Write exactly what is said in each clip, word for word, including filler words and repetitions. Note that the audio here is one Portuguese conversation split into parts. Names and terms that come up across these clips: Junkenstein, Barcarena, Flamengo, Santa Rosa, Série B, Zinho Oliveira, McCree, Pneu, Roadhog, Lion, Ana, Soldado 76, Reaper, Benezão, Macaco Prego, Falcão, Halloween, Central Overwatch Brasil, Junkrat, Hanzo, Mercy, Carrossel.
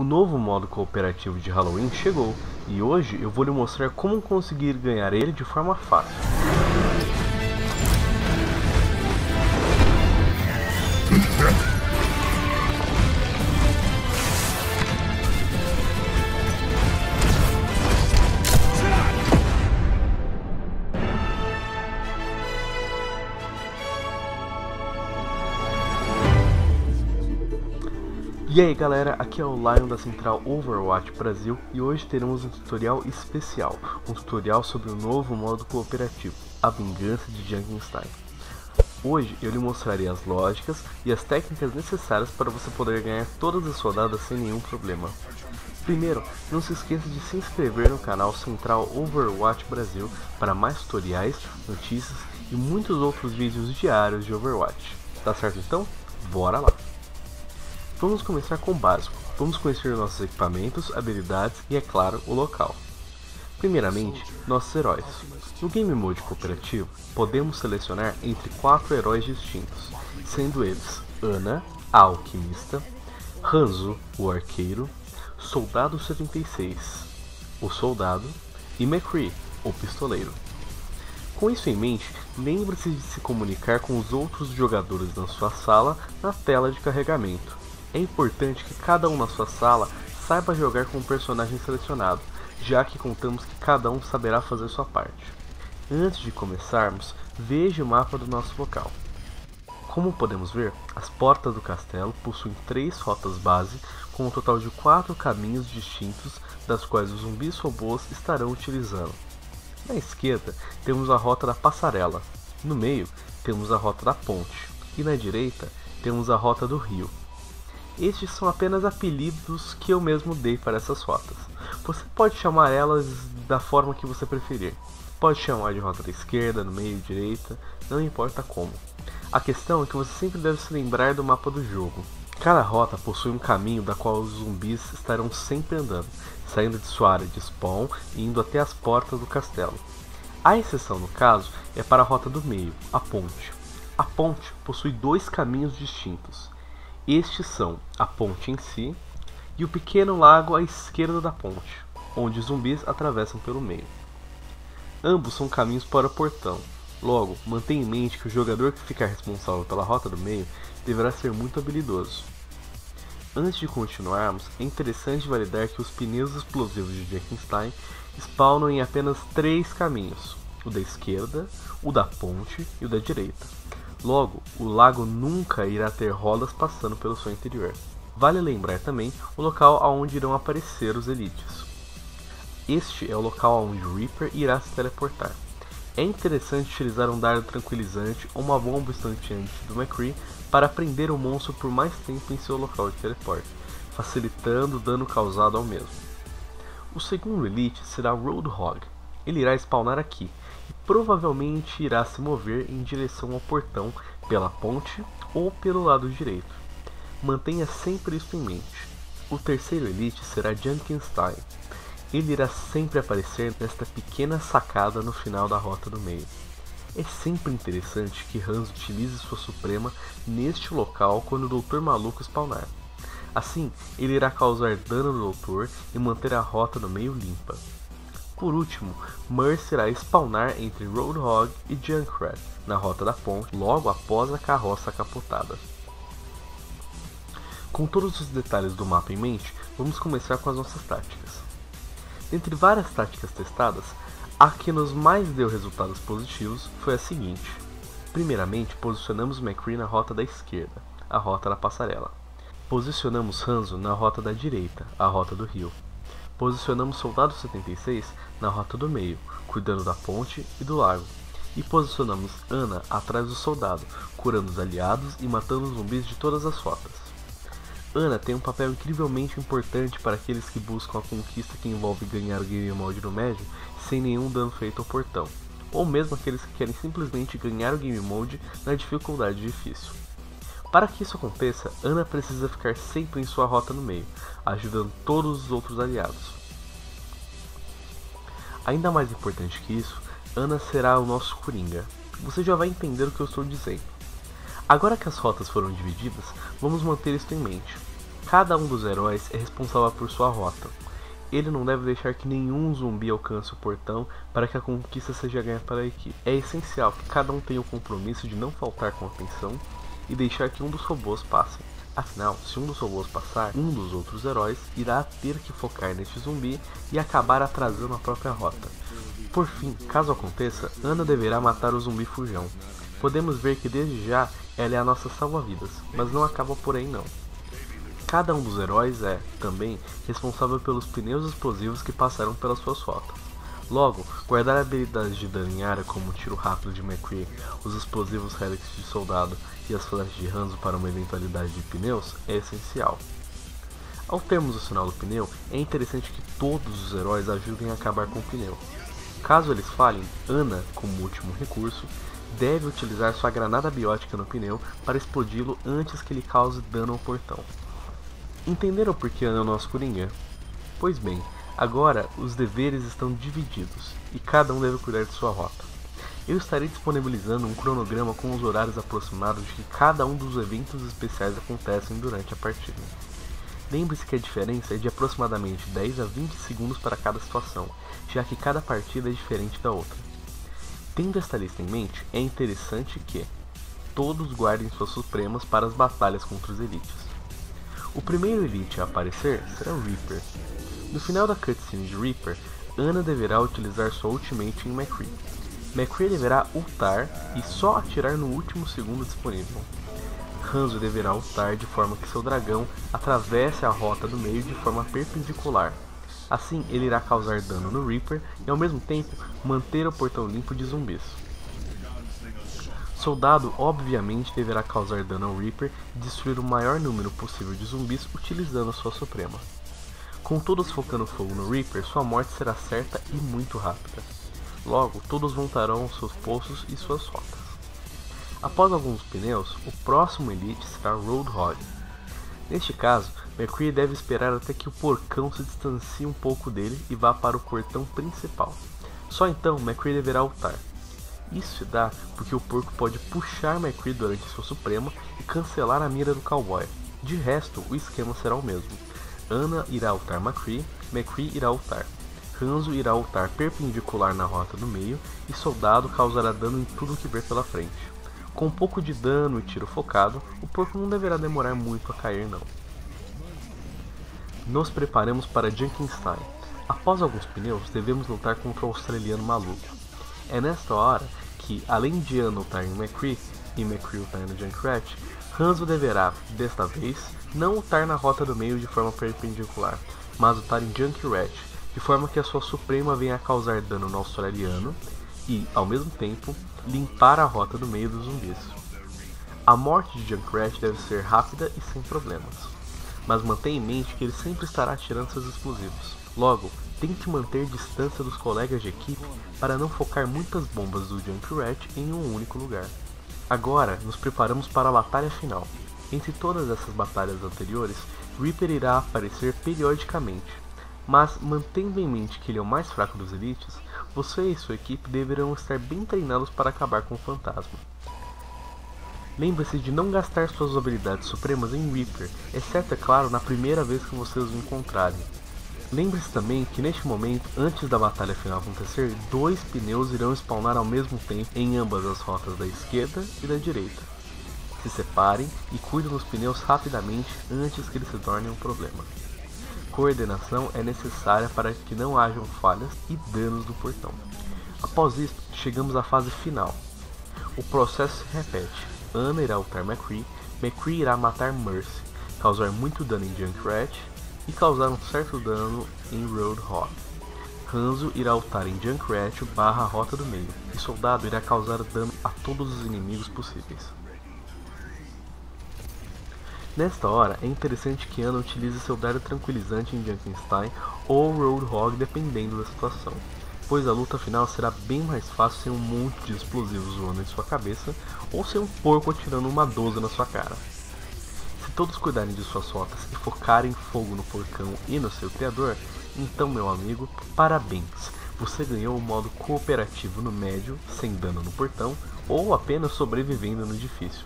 O novo modo cooperativo de Halloween chegou, e hoje eu vou lhe mostrar como conseguir ganhar ele de forma fácil. E aí galera, aqui é o Lion da Central Overwatch Brasil e hoje teremos um tutorial especial, um tutorial sobre o novo modo cooperativo, a vingança de Junkenstein. Hoje eu lhe mostrarei as lógicas e as técnicas necessárias para você poder ganhar todas as soldadas sem nenhum problema. Primeiro, não se esqueça de se inscrever no canal Central Overwatch Brasil para mais tutoriais, notícias e muitos outros vídeos diários de Overwatch. Tá certo então? Bora lá! Vamos começar com o básico, vamos conhecer nossos equipamentos, habilidades e, é claro, o local. Primeiramente, nossos heróis. No Game Mode Cooperativo, podemos selecionar entre quatro heróis distintos, sendo eles Ana, a Alquimista, Hanzo, o Arqueiro, Soldado setenta e seis, o Soldado, e McCree, o Pistoleiro. Com isso em mente, lembre-se de se comunicar com os outros jogadores na sua sala na tela de carregamento. É importante que cada um na sua sala saiba jogar com o personagem selecionado, já que contamos que cada um saberá fazer sua parte. Antes de começarmos, veja o mapa do nosso local. Como podemos ver, as portas do castelo possuem três rotas base, com um total de quatro caminhos distintos, das quais os zumbis robôs estarão utilizando. Na esquerda, temos a rota da passarela, no meio, temos a rota da ponte, e na direita, temos a rota do rio. Estes são apenas apelidos que eu mesmo dei para essas rotas. Você pode chamar elas da forma que você preferir. Pode chamar de rota da esquerda, no meio, direita, não importa como. A questão é que você sempre deve se lembrar do mapa do jogo. Cada rota possui um caminho da qual os zumbis estarão sempre andando, saindo de sua área de spawn e indo até as portas do castelo. A exceção, no caso, é para a rota do meio, a ponte. A ponte possui dois caminhos distintos. Estes são a ponte em si e o pequeno lago à esquerda da ponte, onde zumbis atravessam pelo meio. Ambos são caminhos para o portão, logo, mantenha em mente que o jogador que ficar responsável pela rota do meio deverá ser muito habilidoso. Antes de continuarmos, é interessante validar que os pneus explosivos de Junkenstein spawnam em apenas três caminhos, o da esquerda, o da ponte e o da direita. Logo, o lago nunca irá ter rodas passando pelo seu interior. Vale lembrar também o local aonde irão aparecer os elites. Este é o local aonde o Reaper irá se teleportar. É interessante utilizar um dardo tranquilizante ou uma bomba instanteante do McCree para prender o monstro por mais tempo em seu local de teleporte, facilitando o dano causado ao mesmo. O segundo elite será o Roadhog. Ele irá spawnar aqui e provavelmente irá se mover em direção ao portão pela ponte ou pelo lado direito. Mantenha sempre isso em mente. O terceiro elite será Junkenstein. Ele irá sempre aparecer nesta pequena sacada no final da rota do meio. É sempre interessante que Hanzo utilize sua suprema neste local quando o doutor Maluco spawnar. Assim, ele irá causar dano no doutor e manter a rota no meio limpa. Por último, Mercy irá spawnar entre Roadhog e Junkrat, na rota da ponte, logo após a carroça capotada. Com todos os detalhes do mapa em mente, vamos começar com as nossas táticas. Entre várias táticas testadas, a que nos mais deu resultados positivos foi a seguinte. Primeiramente, posicionamos McCree na rota da esquerda, a rota da passarela. Posicionamos Hanzo na rota da direita, a rota do rio. Posicionamos Soldado setenta e seis na rota do meio, cuidando da ponte e do lago. E posicionamos Ana atrás do soldado, curando os aliados e matando os zumbis de todas as rotas. Ana tem um papel incrivelmente importante para aqueles que buscam a conquista que envolve ganhar o game mode no médio sem nenhum dano feito ao portão, ou mesmo aqueles que querem simplesmente ganhar o game mode na dificuldade difícil. Para que isso aconteça, Ana precisa ficar sempre em sua rota no meio, ajudando todos os outros aliados. Ainda mais importante que isso, Ana será o nosso coringa. Você já vai entender o que eu estou dizendo. Agora que as rotas foram divididas, vamos manter isso em mente. Cada um dos heróis é responsável por sua rota. Ele não deve deixar que nenhum zumbi alcance o portão para que a conquista seja ganha para a equipe. É essencial que cada um tenha o compromisso de não faltar com atenção e deixar que um dos robôs passe. Afinal, se um dos robôs passar, um dos outros heróis irá ter que focar neste zumbi e acabar atrasando a própria rota. Por fim, caso aconteça, Ana deverá matar o zumbi fujão. Podemos ver que desde já ela é a nossa salva-vidas, mas não acaba por aí não. Cada um dos heróis é, também, responsável pelos pneus explosivos que passaram pelas suas rotas. Logo, guardar a habilidade de dano como o tiro rápido de McCree, os explosivos Helix de soldado e as flechas de Hanzo para uma eventualidade de pneus é essencial. Ao termos o sinal do pneu, é interessante que todos os heróis ajudem a acabar com o pneu. Caso eles falhem, Ana, como último recurso, deve utilizar sua granada biótica no pneu para explodi-lo antes que ele cause dano ao portão. Entenderam por que Ana é o nosso Coringa? Pois bem, agora os deveres estão divididos e cada um deve cuidar de sua rota. Eu estarei disponibilizando um cronograma com os horários aproximados de que cada um dos eventos especiais acontecem durante a partida. Lembre-se que a diferença é de aproximadamente dez a vinte segundos para cada situação, já que cada partida é diferente da outra. Tendo esta lista em mente, é interessante que todos guardem suas supremas para as batalhas contra os elites. O primeiro elite a aparecer será o Reaper. No final da cutscene de Reaper, Ana deverá utilizar sua ultimate em McCree. McCree deverá ultar e só atirar no último segundo disponível. Hanzo deverá ultar de forma que seu dragão atravesse a rota do meio de forma perpendicular. Assim, ele irá causar dano no Reaper e ao mesmo tempo manter o portão limpo de zumbis. Soldado obviamente deverá causar dano ao Reaper e destruir o maior número possível de zumbis utilizando sua suprema. Com todos focando fogo no Reaper, sua morte será certa e muito rápida. Logo, todos voltarão aos seus postos e suas rotas. Após alguns pneus, o próximo elite será Roadhog. Neste caso, McCree deve esperar até que o porcão se distancie um pouco dele e vá para o portão principal. Só então McCree deverá ultar. Isso se dá porque o porco pode puxar McCree durante sua suprema e cancelar a mira do cowboy. De resto, o esquema será o mesmo. Ana irá ultar McCree, McCree irá ultar. Hanzo irá ultar perpendicular na rota do meio e Soldado causará dano em tudo que ver pela frente. Com um pouco de dano e tiro focado, o porco não deverá demorar muito a cair não. Nos preparamos para Junkenstein. Após alguns pneus, devemos lutar contra o australiano maluco. É nesta hora que, além de Ana lutar em McCree e McCree lutar no Junkrat, Hanzo deverá, desta vez, não lutar na rota do meio de forma perpendicular, mas lutar em Junkrat, de forma que a sua suprema venha a causar dano no australiano e, ao mesmo tempo, limpar a rota do meio dos zumbis. A morte de Junkrat deve ser rápida e sem problemas, mas mantenha em mente que ele sempre estará atirando seus explosivos. Logo, tente manter distância dos colegas de equipe para não focar muitas bombas do Junkrat em um único lugar. Agora, nos preparamos para a batalha final. Entre todas essas batalhas anteriores, Reaper irá aparecer periodicamente, mas mantendo em mente que ele é o mais fraco dos elites, você e sua equipe deverão estar bem treinados para acabar com o fantasma. Lembre-se de não gastar suas habilidades supremas em Reaper, exceto, é claro, na primeira vez que vocês o encontrarem. Lembre-se também que neste momento, antes da batalha final acontecer, dois pneus irão spawnar ao mesmo tempo em ambas as rotas da esquerda e da direita. Se separem e cuidem dos pneus rapidamente antes que eles se tornem um problema. Coordenação é necessária para que não hajam falhas e danos do portão. Após isso, chegamos à fase final. O processo se repete. Ana irá ultar McCree, McCree irá matar Mercy, causar muito dano em Junkrat, e causar um certo dano em Roadhog. Hanzo irá ultar em Junkrat barra rota do meio, e Soldado irá causar dano a todos os inimigos possíveis. Nesta hora, é interessante que Ana utilize seu dado tranquilizante em Junkenstein ou Roadhog dependendo da situação, pois a luta final será bem mais fácil sem um monte de explosivos voando em sua cabeça ou sem um porco atirando uma doze na sua cara. Se todos cuidarem de suas rotas e focarem fogo no porcão e no seu criador, então meu amigo, parabéns! Você ganhou o modo cooperativo no médio, sem dano no portão, ou apenas sobrevivendo no difícil.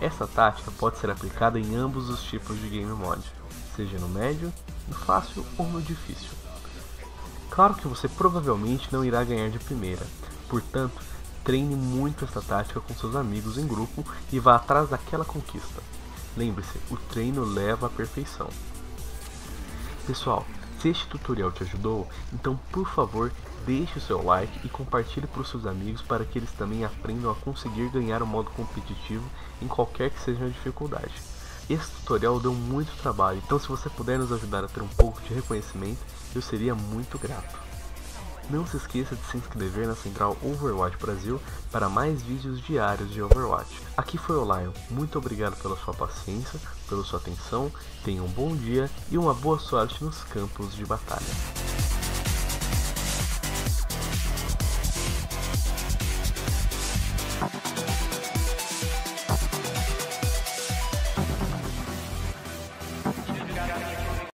Essa tática pode ser aplicada em ambos os tipos de game mode. seja no médio, no fácil ou no difícil. Claro que você provavelmente não irá ganhar de primeira, portanto, treine muito esta tática com seus amigos em grupo e vá atrás daquela conquista. Lembre-se, o treino leva à perfeição. Pessoal, se este tutorial te ajudou, então por favor deixe o seu like e compartilhe para os seus amigos para que eles também aprendam a conseguir ganhar o modo competitivo em qualquer que seja a dificuldade. Esse tutorial deu muito trabalho, então se você puder nos ajudar a ter um pouco de reconhecimento, eu seria muito grato. Não se esqueça de se inscrever na Central Overwatch Brasil para mais vídeos diários de Overwatch. Aqui foi o Lion, muito obrigado pela sua paciência, pela sua atenção, tenha um bom dia e uma boa sorte nos campos de batalha.